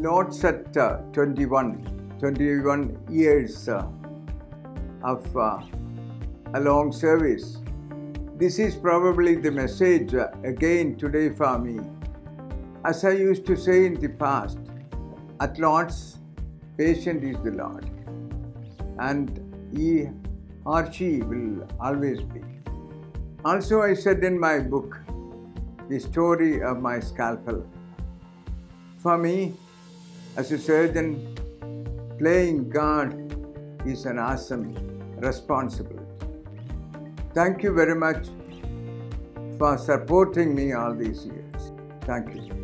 notes at 21 years of a long service. This is probably the message again today for me. As I used to say in the past, at Lord's, patient is the Lord, and he or she will always be. Also, I said in my book, The Story of My Scalpel. For me, as a surgeon, playing God is an awesome responsibility. Thank you very much for supporting me all these years. Thank you.